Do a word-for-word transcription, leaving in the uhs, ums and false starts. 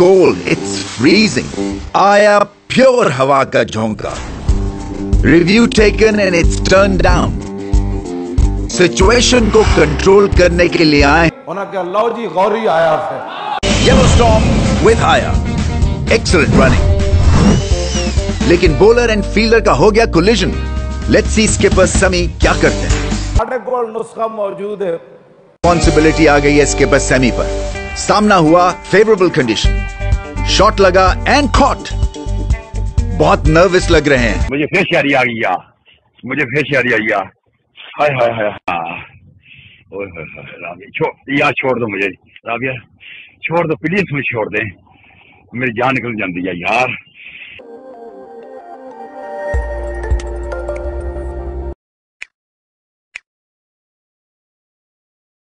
cold, it's freezing. आया pure हवा का झोंका. Review taken and it's turned down. Situation को control करने के लिए आए. Yellow storm with higher. Excellent running. लेकिन bowler and fielder का हो गया collision. Let's see skipper Sammy क्या करते हैं. नुस्खा मौजूद है. Responsibility आ गई है skipper Sammy पर. सामना हुआ favorable condition. Shot लगा and caught. बहुत nervous लग रहे हैं. मुझे फिर शहरी आ गया. मुझे फिर शहरी आ गया. हाय हाय हाय हाय. ओह राबिया छोड़ यार छोड़ दो मुझे. राबिया छोड़ दो प्लीज मुझे छोड़ दे. मेरी जान निकल जाती है यार.